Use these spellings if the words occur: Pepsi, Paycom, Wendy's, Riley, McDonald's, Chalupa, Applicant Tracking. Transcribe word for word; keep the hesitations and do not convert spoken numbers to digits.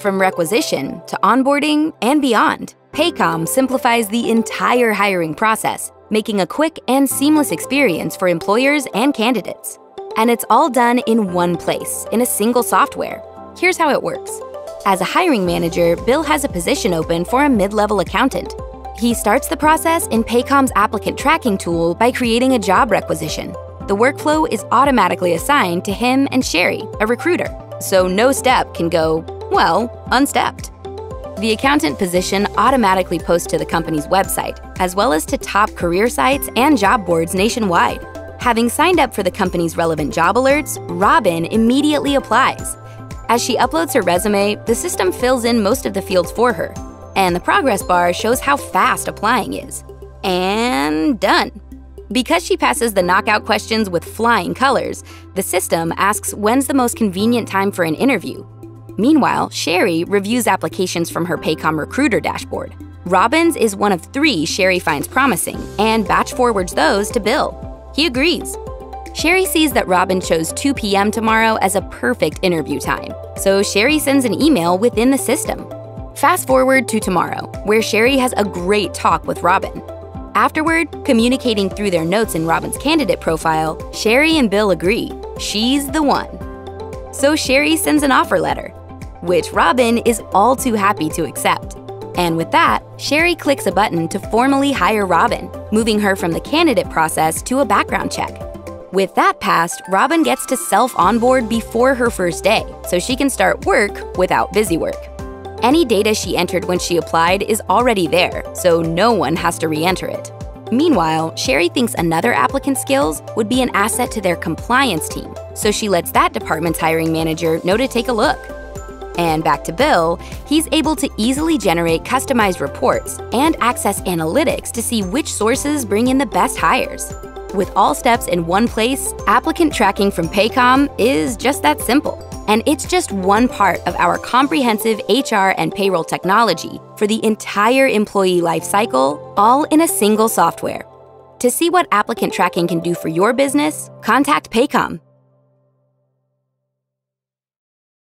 From requisition to onboarding and beyond, Paycom simplifies the entire hiring process, making a quick and seamless experience for employers and candidates. And it's all done in one place, in a single software. Here's how it works. As a hiring manager, Bill has a position open for a mid-level accountant. He starts the process in Paycom's applicant tracking tool by creating a job requisition. The workflow is automatically assigned to him and Sherry, a recruiter, so no step can go, well, unstepped. The accountant position automatically posts to the company's website, as well as to top career sites and job boards nationwide. Having signed up for the company's relevant job alerts, Robin immediately applies. As she uploads her resume, the system fills in most of the fields for her, and the progress bar shows how fast applying is. And done. Because she passes the knockout questions with flying colors, the system asks when's the most convenient time for an interview. Meanwhile, Sherry reviews applications from her Paycom recruiter dashboard. Robin's is one of three Sherry finds promising and batch forwards those to Bill. He agrees. Sherry sees that Robin chose two p m tomorrow as a perfect interview time, so Sherry sends an email within the system. Fast forward to tomorrow, where Sherry has a great talk with Robin. Afterward, communicating through their notes in Robin's candidate profile, Sherry and Bill agree she's the one. So Sherry sends an offer letter, which Robin is all too happy to accept. And with that, Sherry clicks a button to formally hire Robin, moving her from the candidate process to a background check. With that passed, Robin gets to self-onboard before her first day, so she can start work without busy work. Any data she entered when she applied is already there, so no one has to re-enter it. Meanwhile, Sherry thinks another applicant's skills would be an asset to their compliance team, so she lets that department's hiring manager know to take a look. And back to Bill, he's able to easily generate customized reports and access analytics to see which sources bring in the best hires. With all steps in one place, applicant tracking from Paycom is just that simple. And it's just one part of our comprehensive H R and payroll technology for the entire employee life cycle, all in a single software. To see what applicant tracking can do for your business, contact Paycom.